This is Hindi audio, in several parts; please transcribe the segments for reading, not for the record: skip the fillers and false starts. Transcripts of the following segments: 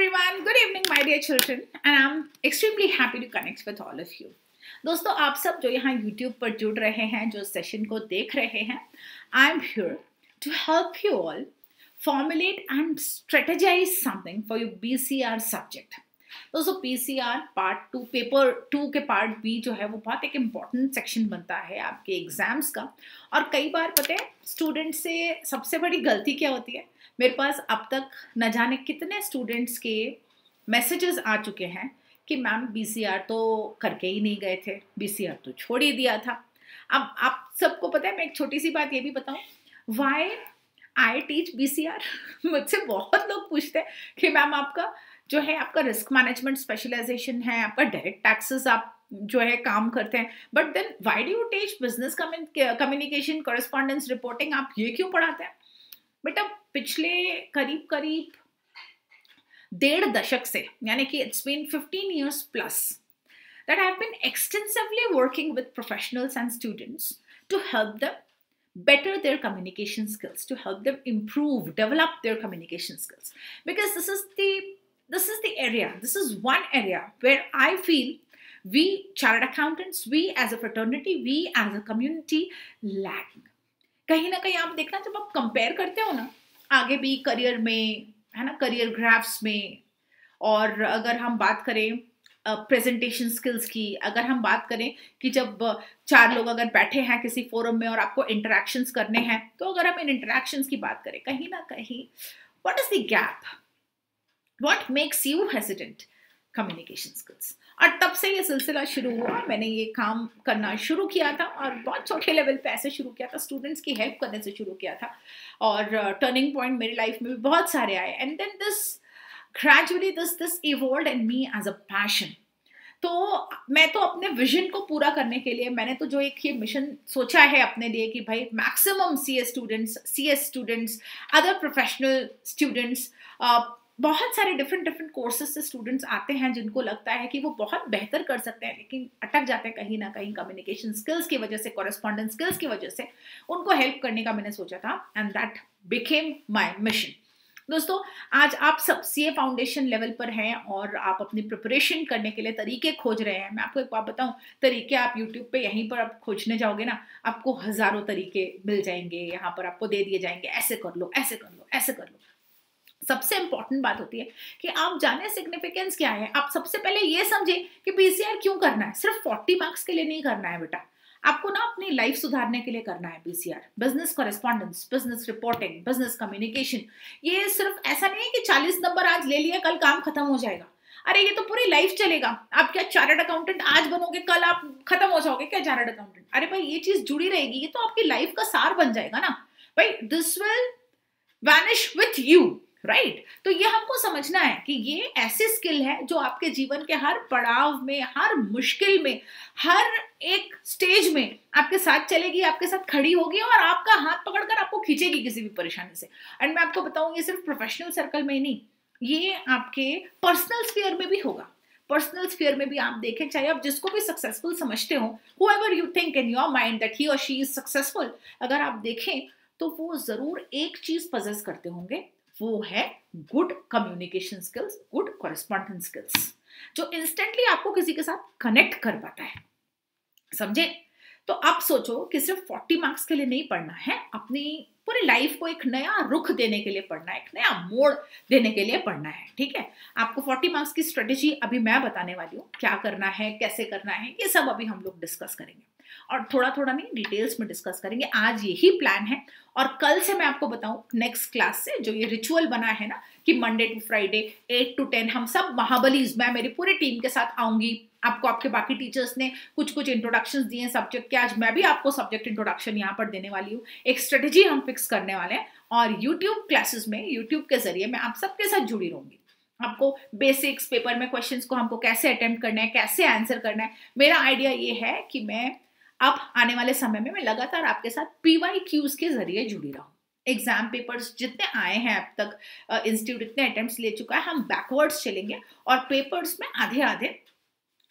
everyone. Good evening, my dear children, and I'm extremely happy to connect with all of you. दोस्तों आप सब जो यहाँ YouTube पर जुड़ रहे हैं, जो सेशन को देख रहे हैं, I'm here to help you all formulate and strategize something for your BCR subject. दोस्तों PCR पार्ट 2 पेपर 2 के पार्ट B जो है वो बहुत एक इम्पॉर्टेंट सेक्शन बनता है आपके एग्जाम्स का. और कई बार पता है स्टूडेंट से सबसे बड़ी गलती क्या होती है. मेरे पास अब तक न जाने कितने स्टूडेंट्स के मैसेजेस आ चुके हैं कि मैम BCR तो करके ही नहीं गए थे, BCR तो छोड़ ही दिया था. अब आप सबको पता है, मैं एक छोटी सी बात ये भी बताऊँ, वाई आई टीच BCR. मुझसे बहुत लोग पूछते हैं कि मैम आपका जो है आपका रिस्क मैनेजमेंट स्पेशलाइजेशन है, आपका डायरेक्ट टैक्सेस आप जो है काम करते हैं, but then why do you teach business communication correspondence reporting, आप ये क्यों पढ़ाते हैं. बेटा पिछले करीब करीब 1.5 दशक से, यानी कि it's been 15 years plus that I have been extensively working with professionals and students to help them better their communication skills, to help them improve, develop their communication skills, because this is the area, this is one area where I feel we chartered accountants, we as a fraternity, we as a community lack. कहीं ना कहीं आप देखना जब आप कंपेयर करते हो ना आगे भी करियर में, है ना, करियर ग्राफ्स में, और अगर हम बात करें प्रेजेंटेशन स्किल्स की, अगर हम बात करें कि जब 4 लोग अगर बैठे हैं किसी फोरम में और आपको इंटरेक्शंस करने हैं, तो अगर हम इन इंटरेक्शंस की बात करें कहीं ना कहीं what is the gap, what makes you hesitant, communication skills. और तब से ये सिलसिला शुरू हुआ, मैंने ये काम करना शुरू किया था और बहुत छोटे लेवल पे ऐसे शुरू किया था, स्टूडेंट्स की हेल्प करने से शुरू किया था, और टर्निंग पॉइंट मेरी लाइफ में भी बहुत सारे आए, and then this gradually this evolved in me as a passion. तो मैं तो अपने विजन को पूरा करने के लिए मैंने तो जो एक ये मिशन सोचा है अपने लिए कि भाई maximum CS students other professional students, बहुत सारे डिफरेंट कोर्सेज से स्टूडेंट्स आते हैं जिनको लगता है कि वो बहुत बेहतर कर सकते हैं, लेकिन अटक जाते हैं कहीं ना कहीं कम्युनिकेशन स्किल्स की वजह से, कॉरेस्पॉन्डेंस स्किल्स की वजह से. उनको हेल्प करने का मैंने सोचा था, and that became my mission. दोस्तों आज आप सब CA फाउंडेशन लेवल पर हैं और आप अपनी प्रिपरेशन करने के लिए तरीके खोज रहे हैं. मैं आपको एक बात बताऊं, तरीके आप YouTube पे यहीं पर आप खोजने जाओगे ना, आपको हजारों तरीके मिल जाएंगे, यहाँ पर आपको दे दिए जाएंगे, ऐसे कर लो, ऐसे कर लो, ऐसे कर लो. सबसे इंपॉर्टेंट बात होती है कि आप जाने सिग्निफिकेंस क्या है. आप सबसे पहले ये समझे कि BCR क्यों करना है. सिर्फ 40 मार्क्स के लिए नहीं करना है बेटा, आपको ना अपनी लाइफ सुधारने के लिए करना है BCR. Business correspondence, business reporting, business communication, ये सिर्फ ऐसा नहीं है कि 40 नंबर आज ले लिया कल काम खत्म हो जाएगा. अरे ये तो पूरी लाइफ चलेगा. आप क्या चार्टर्ड अकाउंटेंट आज बनोगे कल आप खत्म हो जाओगे क्या चार्टर्ड अकाउंटेंट? अरे भाई ये चीज जुड़ी रहेगी, ये तो आपकी लाइफ का सार बन जाएगा ना भाई. This will vanish with you, right? तो ये हमको समझना है कि ये ऐसी स्किल है जो आपके जीवन के हर पड़ाव में, हर मुश्किल में, हर एक स्टेज में आपके साथ चलेगी, आपके साथ खड़ी होगी और आपका हाथ पकड़कर आपको खींचेगी किसी भी परेशानी से. एंड मैं आपको बताऊं ये सिर्फ प्रोफेशनल सर्कल में ही नहीं, ये आपके पर्सनल स्फीयर में भी होगा. पर्सनल स्फीयर में भी आप देखें, चाहे आप जिसको भी सक्सेसफुल समझते हो, whoever you think in your mind that he और शी इज सक्सेसफुल, अगर आप देखें तो वो जरूर एक चीज पजेस करते होंगे, वो है good communication skills, good correspondence skills, जो इंस्टेंटली आपको किसी के साथ कनेक्ट कर पाता है. समझे? तो आप सोचो कि सिर्फ 40 मार्क्स के लिए नहीं पढ़ना है, अपनी पूरी लाइफ को एक नया रुख देने के लिए पढ़ना है, एक नया मोड़ देने के लिए पढ़ना है. ठीक है, आपको 40 मार्क्स की स्ट्रेटेजी अभी मैं बताने वाली हूँ, क्या करना है, कैसे करना है, ये सब अभी हम लोग डिस्कस करेंगे, और थोड़ा थोड़ा नहीं डिटेल्स में डिस्कस करेंगे. आज यही प्लान है, और कल से मैं आपको बताऊं नेक्स्ट क्लास से जो ये रिचुअल बना है ना कि मंडे टू फ्राइडे 8 to 10 हम सब महाबलीज, मैं मेरी पूरी टीम के साथ आऊंगी. आपको आपके बाकी टीचर्स ने कुछ कुछ इंट्रोडक्शंस दिए हैं सब्जेक्ट के, आज मैं भी आपको सब्जेक्ट इंट्रोडक्शन यहाँ पर देने वाली हूँ. एक स्ट्रेटेजी हम फिक्स करने वाले हैं, और यूट्यूब क्लासेस में, यूट्यूब के जरिए मैं आप सबके साथ जुड़ी रहूंगी. आपको बेसिक्स पेपर में क्वेश्चंस को हमको कैसे अटेम्प्ट करना है, कैसे आंसर करना है, मेरा आइडिया ये है कि मैं अब आने वाले समय में मैं लगातार आपके साथ PYQs के जरिए जुड़ी रहूँ. एग्जाम पेपर्स जितने आए हैं अब तक, इंस्टीट्यूट इतने अटेम्प्ट्स ले चुका है, हम बैकवर्ड्स चलेंगे और पेपर्स में आधे आधे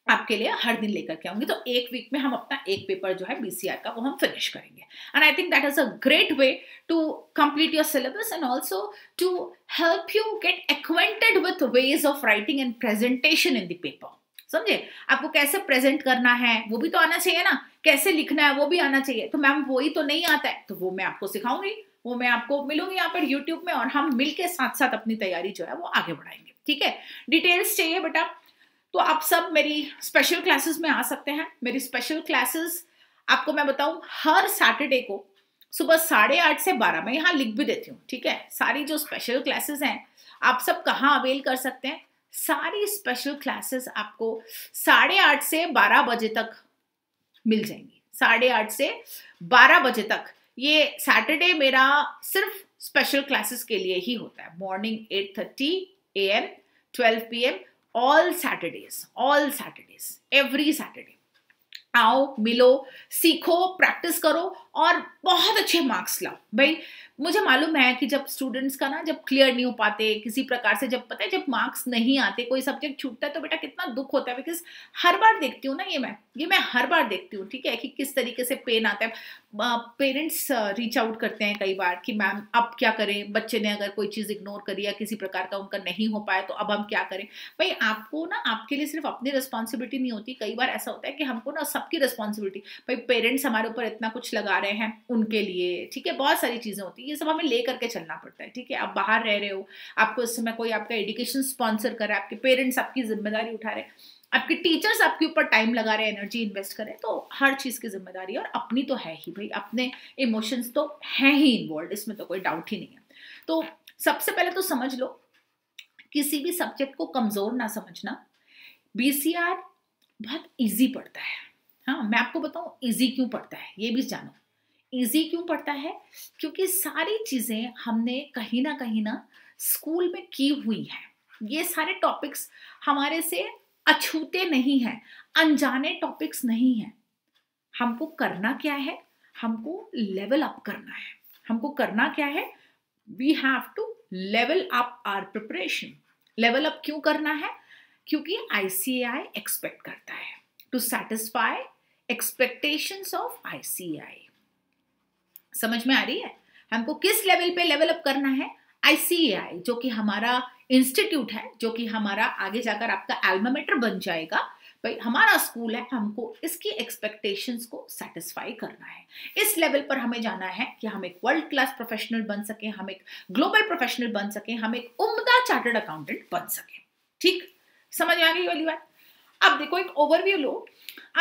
आपके लिए हर दिन लेकर के आऊंगी। तो एक वीक में हम अपना एक पेपर जो है बीसीआर का वो हम फिनिश करेंगे। And I think that is a great way to complete your syllabus and also to help you get acquainted with ways of writing and presentation in the paper. समझे, आपको कैसे प्रेजेंट करना है वो भी तो आना चाहिए ना, कैसे लिखना है वो भी आना चाहिए। तो मैम वही तो नहीं आता है, तो वो मैं आपको सिखाऊंगी, वो मैं आपको मिलूंगी यहाँ पर यूट्यूब में, और हम मिलके साथ साथ अपनी तैयारी जो है वो आगे बढ़ाएंगे। ठीक है, डिटेल्स चाहिए बेटा तो आप सब मेरी स्पेशल क्लासेस में आ सकते हैं। मेरी स्पेशल क्लासेस आपको मैं बताऊं हर सैटरडे को सुबह 8:30 से 12 मैं यहाँ लिख भी देती हूँ। ठीक है, सारी जो स्पेशल क्लासेस हैं आप सब कहाँ अवेल कर सकते हैं, सारी स्पेशल क्लासेस आपको 8:30 से 12 बजे तक मिल जाएंगी। 8:30 से 12 बजे तक ये सैटरडे मेरा सिर्फ स्पेशल क्लासेस के लिए ही होता है। Morning 8:30 AM 12 PM all Saturdays every Saturday. आओ, मिलो, सीखो, प्रैक्टिस करो और बहुत अच्छे मार्क्स लाओ। भाई मुझे मालूम है कि जब स्टूडेंट्स का ना जब क्लियर नहीं हो पाते किसी प्रकार से, जब पता है जब मार्क्स नहीं आते, कोई सब्जेक्ट छूटता है तो बेटा कितना दुख होता है। बिकॉज हर बार देखती हूँ ना, ये मैं हर बार देखती हूँ। ठीक है, कि किस तरीके से पेन आता है। पेरेंट्स रीच आउट करते हैं कई बार कि मैम अब क्या करें, बच्चे ने अगर कोई चीज़ इग्नोर करी या किसी प्रकार का उनका नहीं हो पाया तो अब हम क्या करें। भाई आपको ना आपके लिए सिर्फ अपनी रिस्पॉन्सिबिलिटी नहीं होती, कई बार ऐसा होता है कि हमको ना सबकी रिस्पॉन्सिबिलिटी, भाई पेरेंट्स हमारे ऊपर इतना कुछ लगा रहे हैं उनके लिए। ठीक है, बहुत सारी चीज़ें होती है, ये सब हमें ले करके चलना पड़ता है। ठीक है, आप बाहर रह रहे हो, आपको इस समय कोई आपका एजुकेशन स्पॉन्सर कर रहा है, आपके पेरेंट्स आपकी जिम्मेदारी उठा रहे हैं, आपके टीचर्स आपके ऊपर टाइम लगा रहे हैं, एनर्जी इन्वेस्ट कर रहे हैं, तो हर चीज़ की जिम्मेदारी है। और अपनी तो है ही भाई, अपने इमोशंस तो हैं ही इन्वॉल्व, इसमें तो कोई डाउट ही नहीं है। तो सबसे पहले तो समझ लो किसी भी सब्जेक्ट को कमज़ोर ना समझना। बीसीआर बहुत ईजी पड़ता है। हाँ, मैं आपको बताऊँ ईजी क्यों पड़ता है, ये भी जानो ईजी क्यों पड़ता है। क्योंकि सारी चीज़ें हमने कहीं ना स्कूल में की हुई हैं। ये सारे टॉपिक्स हमारे से अछूते नहीं हैं, अनजाने टॉपिक्स नहीं हैं। हमको करना क्या है, हमको लेवल अप करना है। हमको करना क्या है, we have to level up our preparation. Level up क्यों करना है, क्योंकि ICAI एक्सपेक्ट करता है, to satisfy expectations of ICAI। समझ में आ रही है, हमको किस लेवल पे लेवल अप करना है। ICAI जो कि हमारा इंस्टीट्यूट है, जो कि हमारा आगे जाकर आपका अल्मा मैटर बन जाएगा, भाई हमारा स्कूल है, हमको इसकी एक्सपेक्टेशंस को सेटिस्फाई करना है। इस लेवल पर हमें जाना है कि हम एक वर्ल्ड क्लास प्रोफेशनल बन सके, हम एक ग्लोबल प्रोफेशनल बन सके, हम एक उम्दा चार्टर्ड अकाउंटेंट बन सके। ठीक, समझ में आ गई वाली बात। अब देखो एक ओवरव्यू लो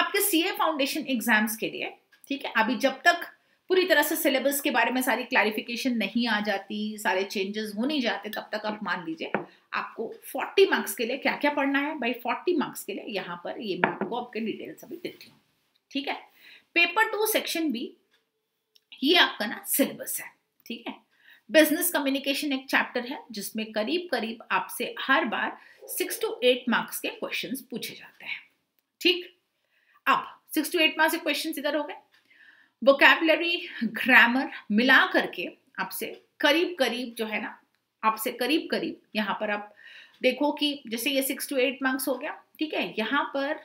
आपके CA फाउंडेशन एग्जाम्स के लिए। ठीक है, अभी जब तक पूरी तरह से सिलेबस के बारे में सारी क्लैरिफिकेशन नहीं आ जाती, सारे चेंजेस हो नहीं जाते, तब तक आप मान लीजिए आपको 40 मार्क्स के लिए क्या क्या पढ़ना है। भाई 40 मार्क्स के लिए यहाँ पर ये मैं आपको आपके डिटेल्स अभी देती हूँ। ठीक है, पेपर 2 सेक्शन B ये आपका ना सिलेबस है। ठीक है, बिजनेस कम्युनिकेशन एक चैप्टर है जिसमें करीब करीब आपसे हर बार 6 to 8 मार्क्स के क्वेश्चन पूछे जाते हैं। ठीक, अब 6 to 8 मार्क्स के क्वेश्चन इधर हो गए। वोकैबुलरी, ग्रामर मिला करके आपसे करीब करीब जो है ना, आपसे करीब करीब यहाँ पर आप देखो कि जैसे ये 6 to 8 मार्क्स हो गया। ठीक है, यहाँ पर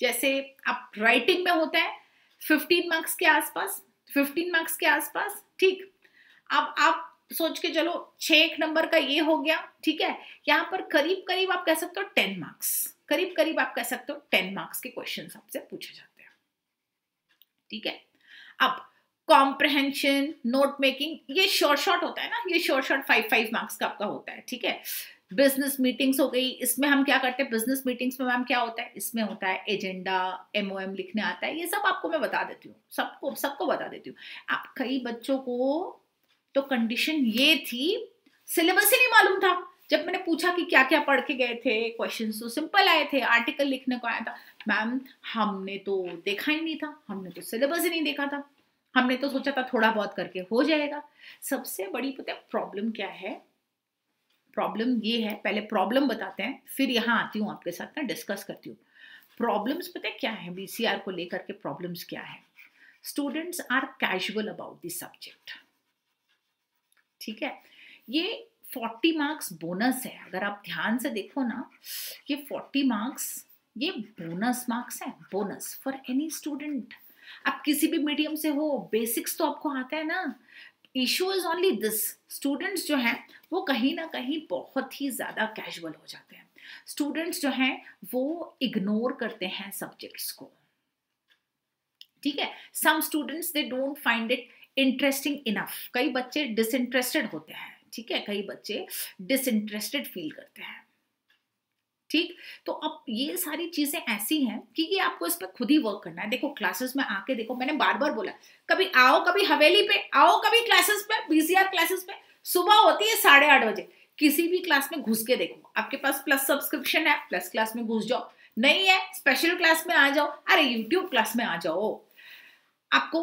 जैसे आप राइटिंग में होता है 15 मार्क्स के आसपास, 15 मार्क्स के आसपास। ठीक, अब आप सोच के चलो 6 नंबर का ये हो गया। ठीक है, यहाँ पर करीब करीब आप कह सकते हो 10 मार्क्स, करीब करीब आप कह सकते हो 10 मार्क्स के क्वेश्चन आपसे पूछे जाते हैं। ठीक है, अब कॉम्प्रहेंशन, नोट मेकिंग, ये शॉर्ट शॉर्ट होता है ना, ये शॉर्ट शॉर्ट 5-5 मार्क्स का आपका होता है। ठीक है, बिजनेस मीटिंग्स हो गई, इसमें हम क्या करते हैं, बिजनेस मीटिंग्स में मैम क्या होता है, इसमें होता है एजेंडा, MOM लिखने आता है, ये सब आपको मैं बता देती हूँ, सबको बता देती हूँ। आप कई बच्चों को तो कंडीशन ये थी, सिलेबस ही नहीं मालूम था। जब मैंने पूछा कि क्या क्या पढ़ के गए थे, क्वेश्चंस तो सिंपल आए थे, आर्टिकल लिखने को आया था। मैम हमने तो देखा ही नहीं था, हमने तो सिलेबस ही नहीं देखा था, हमने तो सोचा था थोड़ा बहुत करके हो जाएगा। सबसे बड़ी पता है प्रॉब्लम क्या है, प्रॉब्लम ये है, पहले प्रॉब्लम बताते हैं फिर यहाँ आती हूँ आपके साथ ना, डिस्कस करती हूँ। प्रॉब्लम्स पता है क्या है, BCR को लेकर के प्रॉब्लम्स क्या है, students are casual about this subject. ठीक है, ये 40 मार्क्स बोनस है, अगर आप ध्यान से देखो ना, ये 40 मार्क्स ये बोनस मार्क्स है, बोनस फॉर एनी स्टूडेंट। आप किसी भी मीडियम से हो, बेसिक्स तो आपको आता है ना। Issue is only this, students जो हैं वो कहीं ना कहीं बहुत ही ज़्यादा कैजुअल हो जाते हैं। स्टूडेंट्स जो हैं वो इग्नोर करते हैं सब्जेक्ट्स को, ठीक है। Some students they don't find it interesting enough, कई बच्चे डिसइंटरेस्टेड होते हैं, ठीक है, कई बच्चे डिसइंटरेस्टेड फील करते हैं, ठीक। तो अब ये सारी चीजें ऐसी हैं कि ये आपको इस पर खुद ही वर्क करना है। देखो क्लासेस में आके देखो, मैंने बार बार बोला, कभी आओ, कभी हवेली पे आओ, कभी क्लासेस पे, बीसीआर क्लासेस पे। सुबह होती है 8:30 बजे, किसी भी क्लास में घुस के देखो। आपके पास प्लस सब्सक्रिप्शन है, प्लस क्लास में घुस जाओ, नहीं है स्पेशल क्लास में आ जाओ, अरे यूट्यूब क्लास में आ जाओ। आपको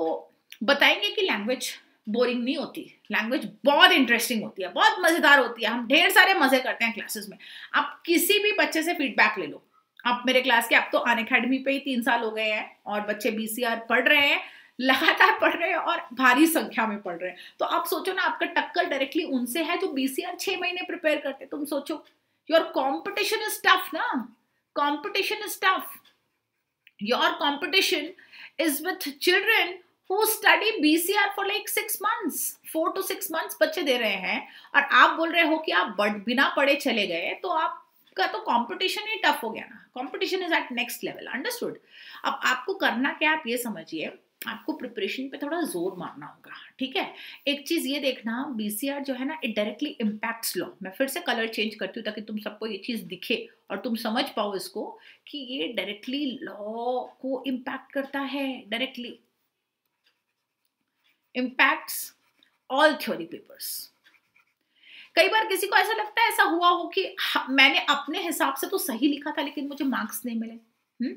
बताएंगे कि लैंग्वेज बोरिंग नहीं होती, लैंग्वेज बहुत इंटरेस्टिंग होती है, बहुत मजेदार होती है, हम ढेर सारे मजे करते हैं क्लासेस में। आप किसी भी बच्चे से फीडबैक ले लो। आप मेरे क्लास के, आप तो अनअकैडमी पे ही 3 साल हो गए हैं और बच्चे बीसीआर पढ़ रहे हैं, लगातार पढ़ रहे हैं और भारी संख्या में पढ़ रहे हैं। तो आप सोचो ना, आपका टक्कर डायरेक्टली उनसे है जो बीसीआर 6 महीने प्रिपेयर करते। तुम सोचो, योर कॉम्पिटिशन इज टफ ना, competition is tough. Your competition is with children who study BCR for like 6 months, 4 to 6 months बच्चे दे रहे हैं और आप बोल रहे हो कि आप बिना पढ़े चले गए, तो आपका तो कंपटीशन ही टफ हो गया ना। Competition is at next level, understood. अब आपको करना क्या, आप ये समझिए, आपको प्रिपरेशन पे थोड़ा जोर मारना होगा, ठीक है। एक चीज ये देखना, बीसीआर जो है ना, इट डायरेक्टली इम्पैक्ट्स लॉ। मैं फिर से कलर चेंज करती हूँ ताकि तुम सबको ये चीज दिखे और तुम समझ पाओ इसको कि ये डायरेक्टली लॉ को इम्पैक्ट करता है, directly impacts all theory papers। कई बार किसी को ऐसा लगता है, ऐसा हुआ हो कि मैंने अपने हिसाब से तो सही लिखा था लेकिन मुझे मार्क्स नहीं मिले।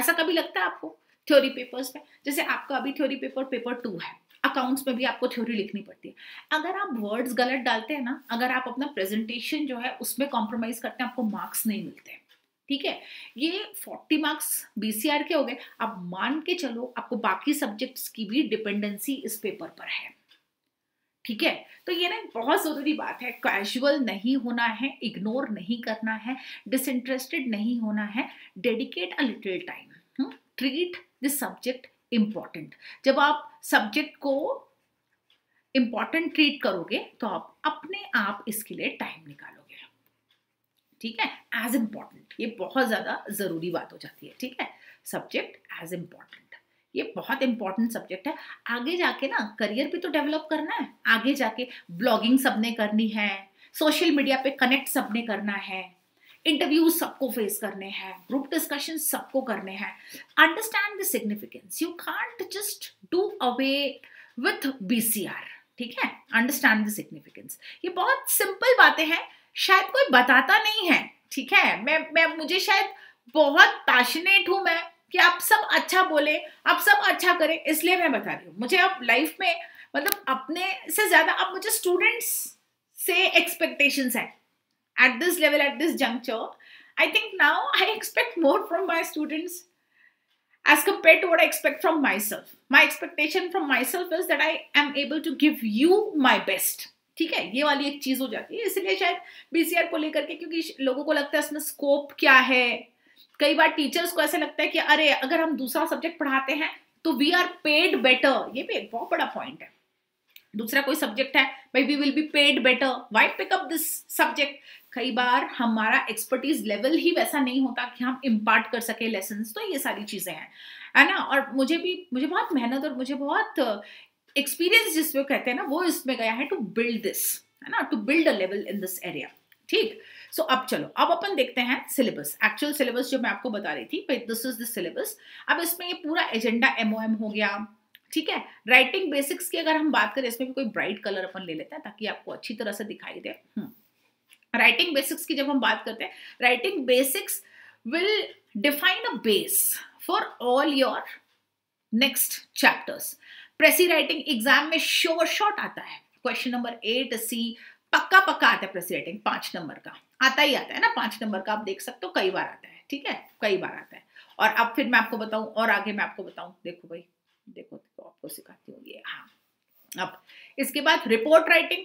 ऐसा कभी लगता है आपको थ्योरी पेपर्स में? जैसे आपका अभी थ्योरी पेपर पेपर 2 है, अकाउंट्स में भी आपको थ्योरी लिखनी पड़ती है। अगर आप वर्ड्स गलत डालते हैं ना, अगर आप अपना प्रेजेंटेशन जो है उसमें कॉम्प्रोमाइज करते हैं, आपको मार्क्स नहीं मिलते, ठीक है। ये 40 मार्क्स बीसीआर के हो गए। अब मान के चलो आपको बाकी सब्जेक्ट्स की भी डिपेंडेंसी इस पेपर पर है, ठीक है। तो ये ना बहुत जरूरी बात है, कैजुअल नहीं होना है, इग्नोर नहीं करना है, डिसइंटरेस्टेड नहीं होना है। Dedicate a little time, treat this subject important. जब आप सब्जेक्ट को इम्पॉर्टेंट ट्रीट करोगे तो आप अपने आप इसके लिए टाइम निकालोगे, ठीक है, एज इम्पॉर्टेंट। ये बहुत ज़्यादा ज़रूरी बात हो जाती है, ठीक है। सब्जेक्ट एज इम्पॉर्टेंट, ये बहुत इंपॉर्टेंट सब्जेक्ट है। आगे जाके ना करियर भी तो डेवलप करना है, आगे जाके ब्लॉगिंग सबने करनी है, सोशल मीडिया पे कनेक्ट सबने करना है, इंटरव्यूज सबको फेस करने हैं, ग्रुप डिस्कशन सबको करने हैं। Understand the significance, you can't just do away with BCR, ठीक है। अंडरस्टैंड द सिग्निफिकेंस, ये बहुत सिंपल बातें हैं, शायद कोई बताता नहीं है, ठीक है। मुझे शायद बहुत पैशनेट हूं मैं कि आप सब अच्छा बोले, आप सब अच्छा करें, इसलिए मैं बता रही हूँ। मुझे अब लाइफ में, मतलब अपने से ज्यादा अब मुझे स्टूडेंट्स से एक्सपेक्टेशंस है at this level, at this juncture. I think now I expect more from my students as compared to what I expect from myself. My expectation from myself is that I am able to give you my best, ठीक है। ये वाली एक चीज हो जाती है, इसलिए शायद बीसीआर को लेकर के, क्योंकि लोगों को लगता है इसमें स्कोप क्या है। कई बार टीचर्स को ऐसा लगता है कि अरे अगर हम दूसरा सब्जेक्ट पढ़ाते हैं तो वी आर पेड बेटर। ये भी एक बहुत बड़ा पॉइंट है। दूसरा कोई सब्जेक्ट है, भाई we will be paid better, why pick up this subject. कई बार हमारा एक्सपर्टीज लेवल ही वैसा नहीं होता कि हम इम्पार्ट कर सके लेसन। तो ये सारी चीजें हैं, है ना। और मुझे बहुत मेहनत और मुझे बहुत एक्सपीरियंस जिसमें कहते हैं ना, वो इसमें गया है टू बिल्ड दिस, है ना, to build a level in this area, ठीक। सो अब चलो, अब अपन देखते हैं सिलेबस, एक्चुअल सिलेबस जो मैं आपको बता रही थी, भाई दिस इज द सिलेबस। अब इसमें ये पूरा एजेंडा एमओएम हो गया, ठीक है। राइटिंग बेसिक्स की अगर हम बात करें, इसमें भी कोई ब्राइट कलर अपन ले लेते हैं ताकि आपको अच्छी तरह से दिखाई दे। राइटिंग बेसिक्स की जब हम बात करते हैं, writing basics will define a base for all your next chapters. Precis writing exam में श्योर शॉट आता है, क्वेश्चन नंबर 8C पक्का पक्का आता है। प्रेसी राइटिंग 5 नंबर का आता ही आता है ना, 5 नंबर का आप देख सकते हो, कई बार आता है, ठीक है, कई बार आता है। और अब फिर मैं आपको बताऊं और आगे मैं आपको बताऊं, देखो भाई, देखो तो आपको सिखाती हूँ ये, हाँ। अब इसके बाद report writing,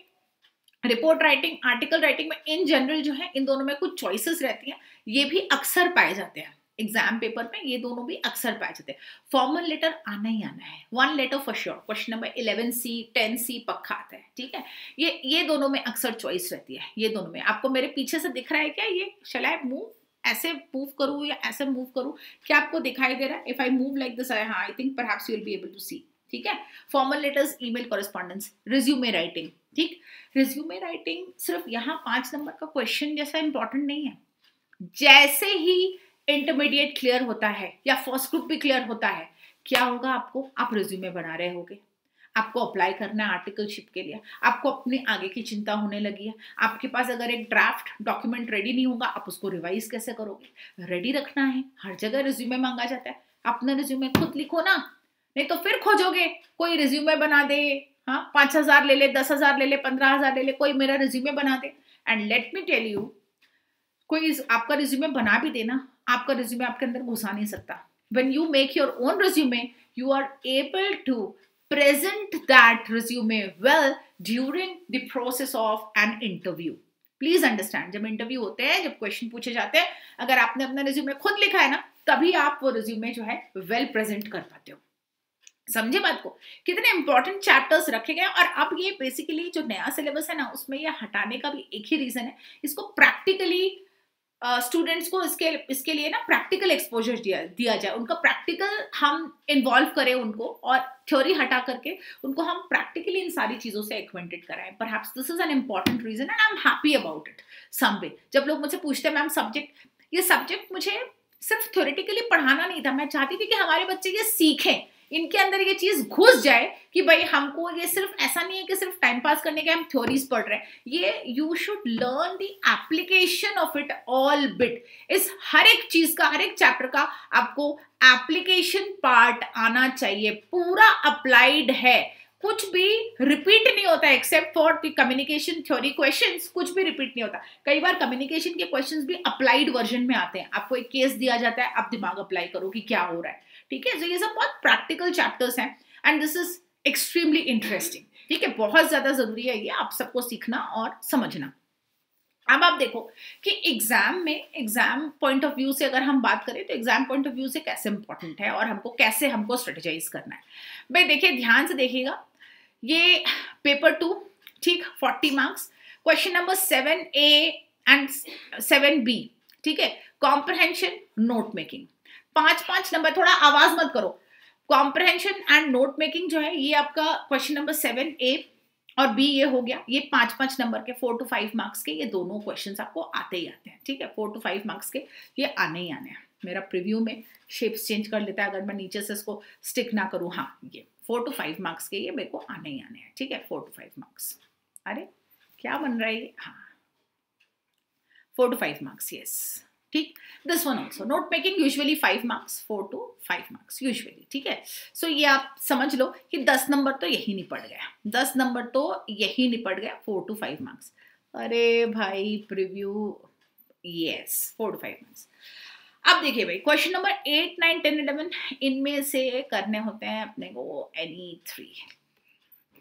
report writing, article writing में इन जनरल जो है, इन दोनों में कुछ चॉइसेस रहती हैं, ये भी अक्सर पाए जाते हैं एग्जाम पेपर में ये दोनों भी अक्सर पाए जाते हैं। फॉर्मल लेटर आना ही आना है, one letter for sure. Question number 11C 10C पक्का आता है, ठीक है। ये दोनों में अक्सर चॉइस रहती है। ये दोनों में आपको मेरे पीछे से दिख रहा है क्या, ये शैल आई मूव, ऐसे मूव करूँ या ऐसे मूव करूँ, क्या आपको दिखाई दे रहा है? If I move like this, I think perhaps you will be able to see, ठीक है। Formal letters, email correspondence, resume writing, ठीक। रिज्यूमे राइटिंग सिर्फ यहाँ 5 नंबर का क्वेश्चन जैसा इंपॉर्टेंट नहीं है। जैसे ही इंटरमीडिएट क्लियर होता है या फर्स्ट ग्रुप भी क्लियर होता है, क्या होगा आपको? आप रिज्यूमे बना रहे होगे, आपको अप्लाई करना है आर्टिकलशिप के लिए, आपको अपने आगे की चिंता होने लगी है। आपके पास अगर एक ड्राफ्ट डॉक्यूमेंट रेडी नहीं होगा, आप उसको रिवाइज कैसे करोगे? रेडी रखना है। हर जगह रिज्यूमे मांगा जाता है, अपना रिज्यूमे खुद लिखो ना, नहीं तो फिर खोजोगे, कोई रिज्यूमे बना दे, हाँ 5,000 ले ले, 10,000 ले ले, 15,000 ले ले, कोई मेरा रिज्यूमे बना दे। And let me tell you, कोई आपका रिज्यूमे बना भी देना, आपका रिज्यूमे आपके अंदर घुसा नहीं सकता। When you make your own resume, you are able to present that resume well during the process of an interview. Please understand, जब इंटरव्यू होते हैं, जब क्वेश्चन पूछे जाते हैं, अगर आपने अपना रिज्यूमे खुद लिखा है ना, तभी आप वो रिज्यूमे जो है वेल प्रेजेंट कर पाते हो। समझे बात को? कितने इंपॉर्टेंट चैप्टर्स रखे गए हैं। और अब ये बेसिकली जो नया सिलेबस है ना, उसमें ये हटाने का भी एक ही रीजन है, इसको प्रैक्टिकली स्टूडेंट्स को इसके लिए ना प्रैक्टिकल एक्सपोजर दिया जाए, उनका प्रैक्टिकल हम इन्वॉल्व करें उनको, और थ्योरी हटा करके उनको हम प्रैक्टिकली इन सारी चीज़ों से एक्वेंटेड कराएं। Perhaps this is an important reason and I am happy about it some way. जब लोग मुझसे पूछते हैं मैम सब्जेक्ट, ये सब्जेक्ट मुझे सिर्फ थ्योरेटिकली पढ़ाना नहीं था, मैं चाहती थी कि हमारे बच्चे ये सीखें, इनके अंदर ये चीज घुस जाए कि भाई हमको ये सिर्फ ऐसा नहीं है कि सिर्फ टाइम पास करने के हम थ्योरीज पढ़ रहे हैं। ये you should learn the application of it all bit. इस हर एक चीज का, हर एक चैप्टर का आपको एप्लीकेशन पार्ट आना चाहिए। पूरा अप्लाइड है, कुछ भी रिपीट नहीं होता except for the communication theory questions, कुछ भी रिपीट नहीं होता। कई बार कम्युनिकेशन के क्वेश्चंस भी अप्लाइड वर्जन में आते हैं, आपको एक केस दिया जाता है, आप दिमाग अप्लाई करो कि क्या हो रहा है, ठीक है। तो ये सब बहुत प्रैक्टिकल चैप्टर्स हैं and this is extremely interesting, ठीक है। बहुत ज्यादा जरूरी है ये आप सबको सीखना और समझना। अब आप देखो कि एग्जाम में, एग्जाम पॉइंट ऑफ व्यू से अगर हम बात करें तो एग्जाम पॉइंट ऑफ व्यू से कैसे इंपॉर्टेंट है और हमको कैसे हमको स्ट्रेटेजाइज करना है। भाई देखिए, ध्यान से देखिएगा, ये पेपर 2, ठीक, 40 marks, question number 7A and 7B, ठीक है। कॉम्प्रहेंशन, नोट मेकिंग, 5-5 नंबर, थोड़ा आवाज मत करो। कॉम्प्रहेंशन एंड नोट मेकिंग जो है ये आपका क्वेश्चन नंबर 7A और B ये हो गया। ये 5-5 नंबर के 4 to 5 मार्क्स के ये दोनों क्वेश्चंस आपको आते ही आते हैं, ठीक है। 4 to 5 मार्क्स के ये आने ही आने हैं। मेरा प्रीव्यू में शेप्स चेंज कर लेता है अगर मैं नीचे से इसको स्टिक ना करूँ। हाँ, ये 4 to 5 मार्क्स के ये मेरे को आने ही आने हैं, ठीक है। 4 to 5 मार्क्स, अरे क्या बन रहा है ये? हाँ, 4 to 5 मार्क्स, यस, ठीक। This one also note making, usually 5 marks, 4 to 5 marks usually, ठीक है। सो ये आप समझ लो कि 10 नंबर तो यही निपट गया, 10 नंबर तो यही निपट गया, 4 to 5 मार्क्स। अरे भाई प्रीव्यू, यस, 4 to 5 मार्क्स। अब देखिए भाई, क्वेश्चन नंबर 8, 9, 10, 11, इनमें से करने होते हैं अपने को any 3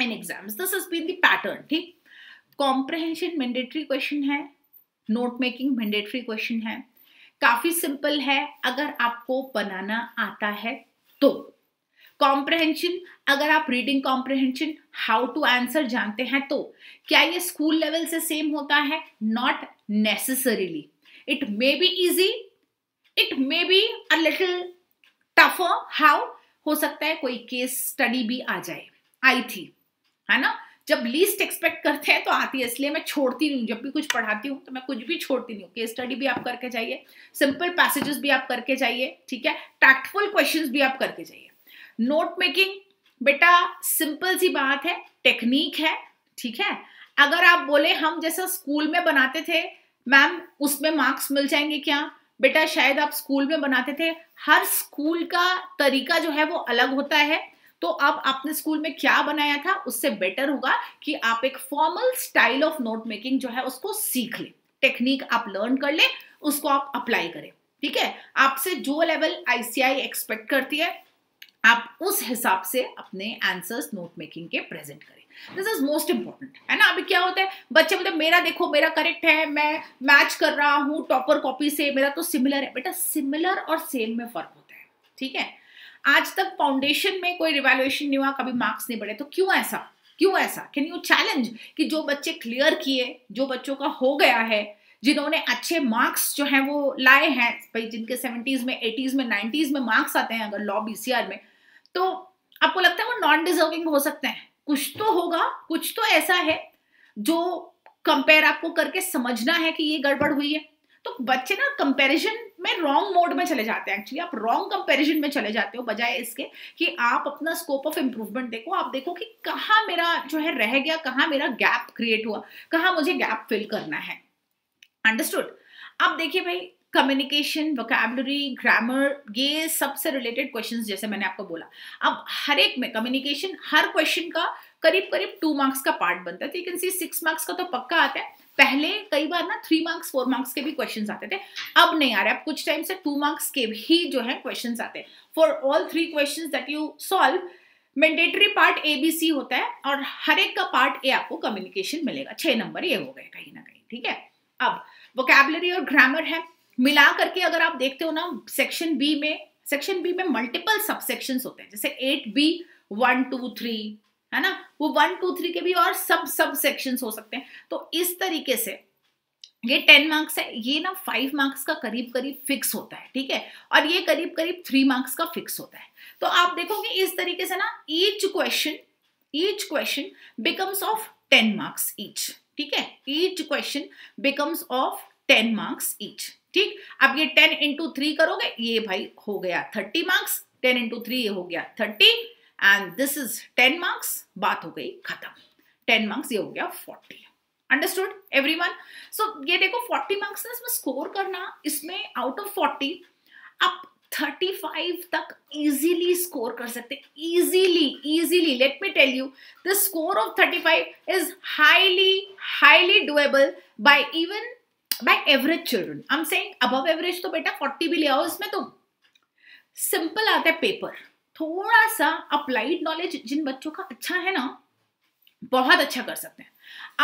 in exams. This has been the pattern, ठीक। कॉम्प्रहेंशन मैंडेटरी क्वेश्चन है, नोट मेकिंग मैंडेटरी क्वेश्चन है, काफी सिंपल है अगर आपको बनाना आता है तो। कॉम्प्रहेंशन, अगर आप reading comprehension, how to answer जानते हैं तो। क्या ये स्कूल लेवल से सेम होता है? Not necessarily. It may be easy, it may be a little tougher. How? हो सकता है कोई केस स्टडी भी आ जाए। आई थी, है ना, जब लीस्ट एक्सपेक्ट करते हैं तो आती है, इसलिए मैं छोड़ती नहीं हूँ। जब भी कुछ पढ़ाती हूँ तो मैं कुछ भी छोड़ती नहीं हूँ। केस स्टडी भी आप करके जाइए, सिंपल पैसेजेस भी आप करके जाइए, ठीक है, टैक्टफुल क्वेश्चंस भी आप करके जाइए। नोट मेकिंग, बेटा सिंपल सी बात है, टेक्निक है, ठीक है। अगर आप बोले हम जैसा स्कूल में बनाते थे मैम उसमें मार्क्स मिल जाएंगे क्या? बेटा शायद आप स्कूल में बनाते थे, हर स्कूल का तरीका जो है वो अलग होता है, तो अब आपने स्कूल में क्या बनाया था उससे बेटर होगा कि आप एक formal style of note making जो है उसको सीख ले, टेक्निक आप लर्न कर ले, उसको आप अप्लाई करें, ठीक है। आपसे जो लेवल ICAI एक्सपेक्ट करती है आप उस हिसाब से अपने आंसर्स नोट मेकिंग के प्रेजेंट करें। दिस इज मोस्ट इंपॉर्टेंट, है ना। अभी क्या होता है, बच्चे मतलब मेरा देखो, मेरा करेक्ट है, मैं मैच कर रहा हूँ टॉपर कॉपी से, मेरा तो सिमिलर है। बेटा सिमिलर और सेम में फर्क होता है, ठीक है। आज तक फाउंडेशन में कोई रिवैल्यूएशन नहीं हुआ, कभी मार्क्स नहीं बढ़े, तो क्यों ऐसा, क्यों ऐसा? कैन यू चैलेंज कि जो बच्चे क्लियर किए, जो बच्चों का हो गया है, जिन्होंने अच्छे मार्क्स जो हैं वो लाए हैं, भाई जिनके 70s में 80s में 90s में मार्क्स आते हैं अगर लॉ बीसीआर में, तो आपको लगता है वो नॉन डिजर्विंग हो सकते हैं? कुछ तो होगा, कुछ तो ऐसा है जो कंपेयर आपको करके समझना है कि ये गड़बड़ हुई है। तो बच्चे ना कंपैरिजन में रॉन्ग मोड में चले जाते हैं। एक्चुअली आप रॉन्ग कंपैरिजन में चले जाते हो, बजाय इसके कि आप अपना स्कोप ऑफ इंप्रूवमेंट देखो। आप देखो कि कहाँ मेरा जो है रह गया, कहाँ मेरा गैप क्रिएट हुआ, कहाँ मुझे गैप फिल करना है। अंडरस्टूड। अब देखिए भाई, कम्युनिकेशन, वोकैबुलरी, ग्रामर, ये सबसे रिलेटेड क्वेश्चंस जैसे मैंने आपको बोला, अब हर एक में कम्युनिकेशन, हर क्वेश्चन का करीब करीब 2 मार्क्स का पार्ट बनता है। तो यू कैन सी 6 मार्क्स का तो पक्का आता है। पहले कई बार ना 3 मार्क्स 4 मार्क्स के भी क्वेश्चंस आते थे, अब नहीं आ रहे। अब कुछ टाइम से 2 मार्क्स के भी जो है क्वेश्चंस आते हैं। For all 3 questions that you solve, mandatory part ABC होता है और हर एक का पार्ट A आपको कम्युनिकेशन मिलेगा। 6 नंबर ये हो गए कहीं ना कहीं, ठीक है। अब वोकैबुलरी और ग्रामर है, मिला करके अगर आप देखते हो ना, सेक्शन बी में मल्टीपल सबसेक्शंस होते हैं, जैसे 8B 1 2 3, है ना, वो 1 2 3 के भी और सब सेक्शंस हो सकते हैं। तो इस तरीके से ये 10 मार्क्स है, ये ना 5 मार्क्स का करीब करीब फिक्स होता है, ठीक है, और ये करीब करीब 3 मार्क्स का फिक्स होता है। तो आप देखोगे इस तरीके से ना each question becomes of 10 marks each, ठीक है। Each question becomes of 10 marks each, ठीक। अब ये 10 into 3 करोगे, ये भाई हो गया 30 मार्क्स, 10 into 3 ये हो गया 30, एंड दिस इज 10 मार्क्स, बात हो गई खत्म। 10 मार्क्स ये हो गया 40। Understood everyone. सो ये देखो 40 मार्क्स इसमें स्कोर करना, इसमें आउट ऑफ 40 आप 35 तक इजीली स्कोर कर सकते हैं, easily. Let me tell you, the score of 35 is highly doable by average children. I am saying above average, तो बेटा 40 भी ले आओ। इसमें तो सिंपल आता है पेपर, थोड़ा सा अप्लाइड नॉलेज जिन बच्चों का अच्छा है ना, बहुत अच्छा कर सकते हैं।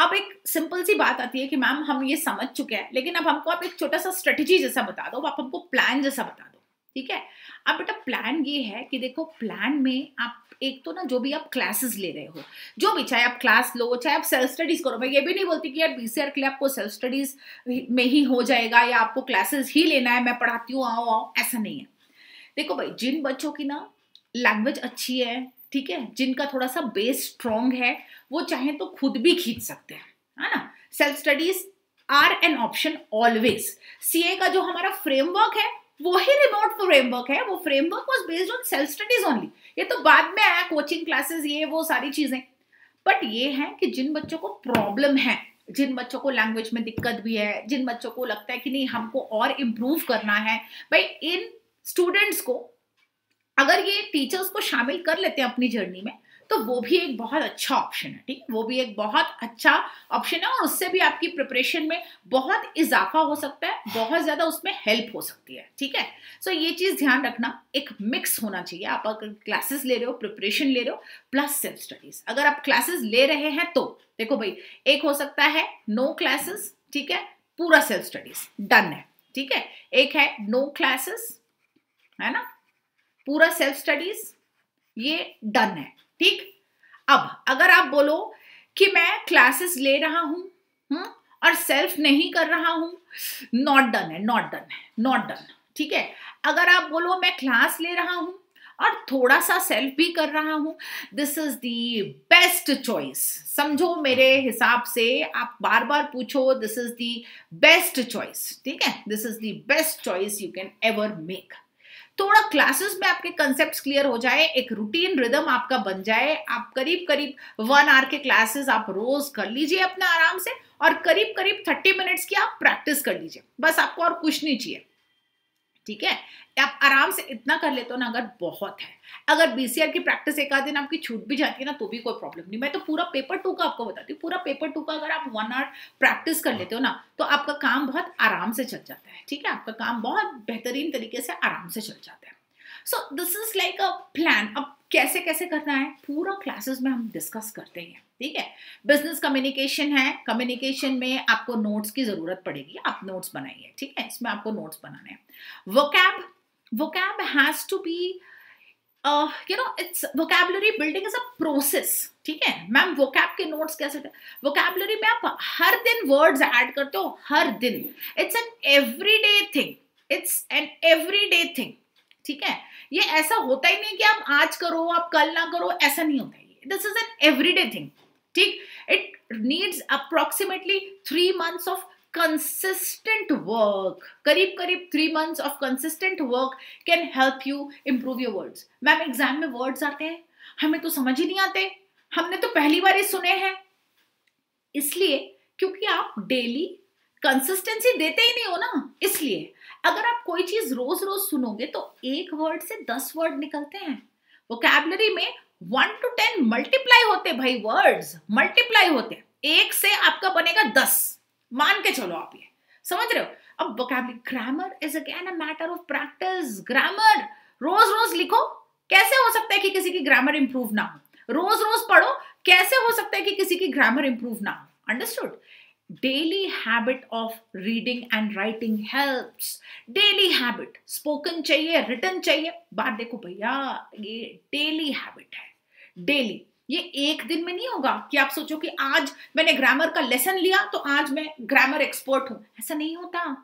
अब एक सिंपल सी बात आती है कि मैम हम ये समझ चुके हैं, लेकिन अब हमको आप एक छोटा सा स्ट्रेटेजी जैसा बता दो, आप हमको प्लान जैसा बता दो, ठीक है। अब बेटा प्लान ये है कि देखो, प्लान में आप एक तो ना जो भी आप क्लासेस ले रहे हो, जो भी, चाहे आप क्लास लो, चाहे आप सेल्फ स्टडीज करो, मैं ये भी नहीं बोलती कि यार बीसीआर के लिए आपको सेल्फ स्टडीज में ही हो जाएगा या आपको क्लासेस ही लेना है, मैं पढ़ाती हूँ आओ, ऐसा नहीं है। देखो भाई, जिन बच्चों की ना लैंग्वेज अच्छी है, ठीक है, जिनका थोड़ा सा बेस स्ट्रॉन्ग है, वो चाहे तो खुद भी खींच सकते हैं, है ना। Self studies are an option always. CA का जो हमारा फ्रेमवर्क है वो ही रिमोट फ्रेमवर्क है, वो framework was based on self studies only. ये तो बाद में आया कोचिंग क्लासेस, ये वो सारी चीजें। बट ये है कि जिन बच्चों को प्रॉब्लम है, जिन बच्चों को लैंग्वेज में दिक्कत भी है, जिन बच्चों को लगता है कि नहीं हमको और इम्प्रूव करना है, भाई इन स्टूडेंट्स को अगर ये टीचर्स को शामिल कर लेते हैं अपनी जर्नी में, तो वो भी एक बहुत अच्छा ऑप्शन है, ठीक है, वो भी एक बहुत अच्छा ऑप्शन है। और उससे भी आपकी प्रिपरेशन में बहुत इजाफा हो सकता है, बहुत ज़्यादा उसमें हेल्प हो सकती है, ठीक है। सो ये चीज़ ध्यान रखना, एक मिक्स होना चाहिए। आप अगर क्लासेस ले रहे हो, प्रिपरेशन ले रहे हो, प्लस सेल्फ स्टडीज, अगर आप क्लासेस ले रहे हैं तो देखो भाई, एक हो सकता है नो क्लासेस, ठीक है, पूरा सेल्फ स्टडीज डन है, ठीक है। एक है नो क्लासेस, है ना, पूरा सेल्फ स्टडीज, ये डन है, ठीक। अब अगर आप बोलो कि मैं क्लासेस ले रहा हूं और सेल्फ नहीं कर रहा हूं, नॉट डन है, ठीक है। अगर आप बोलो मैं क्लास ले रहा हूं और थोड़ा सा सेल्फ भी कर रहा हूं, this is the best choice. समझो मेरे हिसाब से, आप बार बार पूछो, this is the best choice, ठीक है, this is the best choice you can ever make. थोड़ा क्लासेस में आपके कॉन्सेप्ट्स क्लियर हो जाए, एक रूटीन रिदम आपका बन जाए, आप करीब करीब 1 आवर के क्लासेस आप रोज कर लीजिए अपना आराम से, और करीब करीब 30 मिनट्स की आप प्रैक्टिस कर लीजिए, बस आपको और कुछ नहीं चाहिए, ठीक है। आप आराम से इतना कर लेते हो ना, अगर बहुत है, अगर BCR की प्रैक्टिस एक आध दिन आपकी छूट भी जाती है ना, तो भी कोई प्रॉब्लम नहीं। मैं तो पूरा पेपर 2 का आपको बताती हूँ, पूरा पेपर 2 का अगर आप 1 आवर प्रैक्टिस कर लेते हो ना, तो आपका काम बहुत आराम से चल जाता है, ठीक है, आपका काम बहुत बेहतरीन तरीके से आराम से चल जाता है। So this is like a plan. अब कैसे कैसे करना है पूरा क्लासेस में हम डिस्कस करते हैं, ठीक है. बिजनेस कम्युनिकेशन है, कम्युनिकेशन में आपको नोट्स की जरूरत पड़ेगी, आप नोट्स बनाइए, ठीक है. इसमें आपको नोट्स बनाने हैं. Vocab has to be you know it's vocabulary building is a process, ठीक है. मैम वोकैब के नोट्स कैसे, वोकैबुलरी में आप हर दिन वर्ड्स ऐड करते हो, हर दिन. It's an everyday thing, it's an everyday thing, ठीक है. ये ऐसा होता ही नहीं कि आप आज करो आप कल ना करो, ऐसा नहीं होता है. This is an everyday thing, ठीक. It needs approximately 3 months of consistent work, करीब 3 months of consistent work can help you improve your words. Ma'am exam में वर्ड्स आते हैं, हमें तो समझ ही नहीं आते, हमने तो पहली बार ही सुने हैं, इसलिए क्योंकि आप डेली कंसिस्टेंसी देते ही नहीं हो ना. इसलिए अगर आप कोई चीज रोज रोज सुनोगे तो 1 वर्ड से 10 वर्ड निकलते हैं. वोकैबुलरी में 1 to 10 मल्टीप्लाई होते भाई, वर्ड्स मल्टीप्लाई होते. 1 से आपका बनेगा 10, मान के चलो आप, ये समझ रहे हो. अब vocabulary grammar is again a matter of practice. Grammar रोज रोज लिखो, कैसे हो सकता है कि किसी की ग्रामर इंप्रूव ना हो. रोज रोज पढ़ो, कैसे हो सकता है कि किसी की ग्रामर इंप्रूव ना हो. Understood. Daily habit of reading and writing helps. Daily habit, spoken चाहिए रिटन चाहिए. बात देखो भैया, ये डेली हैबिट है, डेली. ये एक दिन में नहीं होगा कि आप सोचो कि आज मैंने ग्रामर का लेसन लिया तो आज मैं ग्रामर एक्सपर्ट हूं, ऐसा नहीं होता.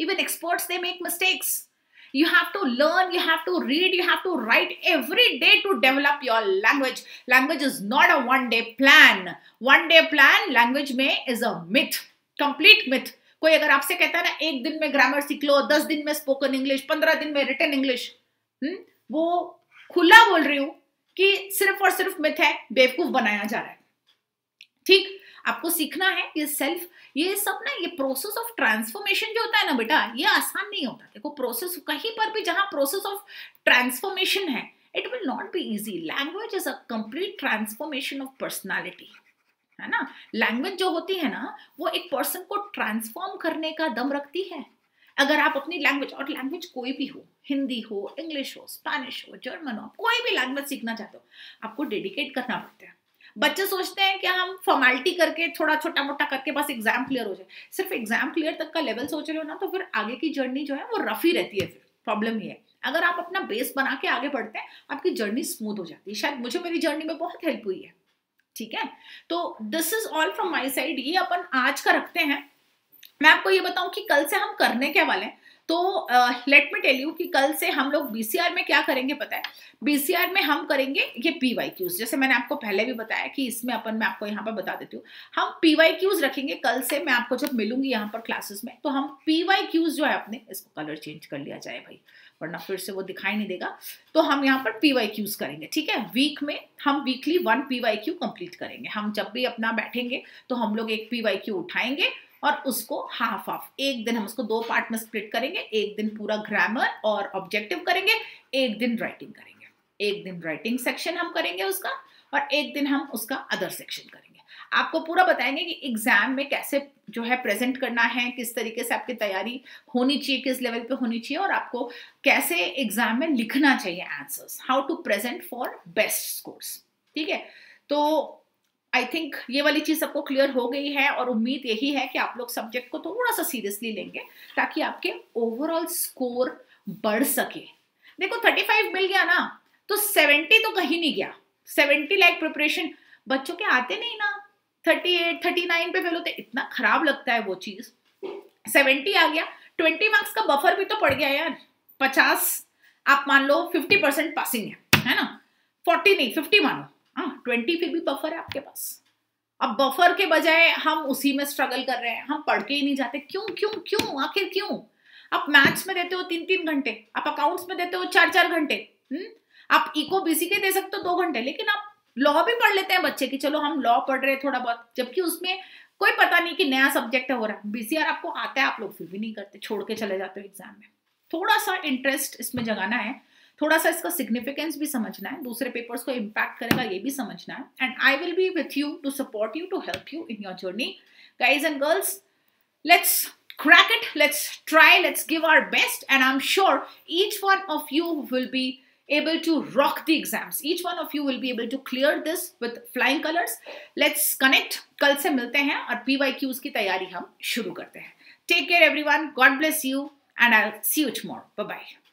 Even experts they make mistakes. You have to learn, you have to read, you have to write every day to develop your language. Language is not a one day plan. One day plan language में is a myth, complete myth. कोई अगर आपसे कहता है ना 1 दिन में ग्रामर सीख लो, 10 दिन में स्पोकन इंग्लिश, 15 दिन में रिटन इंग्लिश, वो खुला बोल रही हूं कि सिर्फ और सिर्फ मिथ है, बेवकूफ बनाया जा रहा है, ठीक. आपको सीखना है ये सेल्फ, ये सब ना, ये प्रोसेस ऑफ ट्रांसफॉर्मेशन जो होता है ना बेटा, ये आसान नहीं होता. देखो प्रोसेस, कहीं पर भी जहां प्रोसेस ऑफ ट्रांसफॉर्मेशन है, it will not be easy. Language is a complete transformation of personality, है ना. लैंग्वेज जो होती है ना, वो एक पर्सन को ट्रांसफॉर्म करने का दम रखती है. अगर आप अपनी लैंग्वेज, और लैंग्वेज कोई भी हो, हिंदी हो, इंग्लिश हो, स्पेनिश हो, जर्मन हो, कोई भी लैंग्वेज सीखना चाहते हो, आपको डेडिकेट करना पड़ता है. बच्चे सोचते हैं कि हम फॉर्मेलिटी करके, थोड़ा छोटा मोटा करके बस एग्जाम क्लियर हो जाए. सिर्फ एग्जाम क्लियर तक का लेवल सोच रहे हो ना, तो फिर आगे की जर्नी जो है वो रफ ही रहती है. फिर प्रॉब्लम ये है, अगर आप अपना बेस बना के आगे बढ़ते हैं, आपकी जर्नी स्मूथ हो जाती है. शायद मुझे मेरी जर्नी में बहुत हेल्प हुई है, ठीक है. तो this is all from my side. ये अपन आज का रखते हैं. मैं आपको ये बताऊं कि कल से हम करने क्या वाले हैं. तो लेट मी टेल यू कि कल से हम लोग बीसीआर में क्या करेंगे पता है. बीसीआर में हम करेंगे ये पीवाईक्यूज, जैसे मैंने आपको पहले भी बताया कि इसमें अपन, मैं आपको यहाँ पर बता देती हूँ, हम पीवाईक्यूज रखेंगे कल से. मैं आपको जब मिलूंगी यहाँ पर क्लासेस में, तो हम पीवाईक्यूज जो है अपने, इसको कलर चेंज कर लिया जाए भाई वरना फिर से वो दिखाई नहीं देगा, तो हम यहाँ पर पीवाईक्यूज करेंगे, ठीक है. वीक में हम वीकली 1 पीवाईक्यू कंप्लीट करेंगे. हम जब भी अपना बैठेंगे तो हम लोग 1 पीवाईक्यू उठाएंगे और उसको हाफ हाफ, एक दिन हम उसको 2 पार्ट में स्प्लिट करेंगे. एक दिन पूरा ग्रामर और ऑब्जेक्टिव करेंगे, एक दिन राइटिंग करेंगे, एक दिन राइटिंग सेक्शन हम करेंगे उसका, और एक दिन हम उसका अदर सेक्शन करेंगे. आपको पूरा बताएंगे कि एग्जाम में कैसे जो है प्रेजेंट करना है, किस तरीके से आपकी तैयारी होनी चाहिए, किस लेवल पे होनी चाहिए, और आपको कैसे एग्जाम में लिखना चाहिए answers, how to present for best scores, ठीक है. तो आई थिंक ये वाली चीज़ सबको क्लियर हो गई है, और उम्मीद यही है कि आप लोग सब्जेक्ट को थोड़ा सा सीरियसली लेंगे ताकि आपके ओवरऑल स्कोर बढ़ सके. देखो 35 मिल गया ना, तो 70 तो कहीं नहीं गया. 70 लाइक प्रिपरेशन बच्चों के आते नहीं ना, 38 39 पे फेल होते, इतना खराब लगता है वो चीज़. 70 आ गया, 20 मार्क्स का बफर भी तो पड़ गया यार. 50 आप मान लो, 50% पासिंग है ना, 40 नहीं 50 मानो, हाँ 20 फिर भी बफर है आपके पास. अब बफर के बजाय हम उसी में स्ट्रगल कर रहे हैं, हम पढ़ के ही नहीं जाते. क्यों क्यों क्यों, आखिर क्यों? आप मैथ्स में देते हो 3-3 घंटे, आप अकाउंट्स में देते हो 4-4 घंटे, आप इको बीसी के दे सकते हो 2 घंटे, लेकिन आप लॉ भी पढ़ लेते हैं बच्चे की, चलो हम लॉ पढ़ रहे हैं थोड़ा बहुत, जबकि उसमें कोई पता नहीं कि नया सब्जेक्ट हो रहा है. बीसीआर आपको आता है, आप लोग फिर भी नहीं करते, छोड़ के चले जाते हो एग्जाम में. थोड़ा सा इंटरेस्ट इसमें जगाना है, थोड़ा सा इसका सिग्निफिकेंस भी समझना है, दूसरे पेपर्स को इम्पैक्ट करेगा ये भी समझना है. And I will be with you to support you, to help you in your journey. Guys and girls, let's crack it, let's try, let's give our best, and I am sure each one of you will be able to rock the exams. Each one of you will be able to clear this with flying colors. Let's connect. कल से मिलते हैं और PYQs की तैयारी हम शुरू करते हैं. Take care everyone. God bless you and I'll see you tomorrow. Bye bye.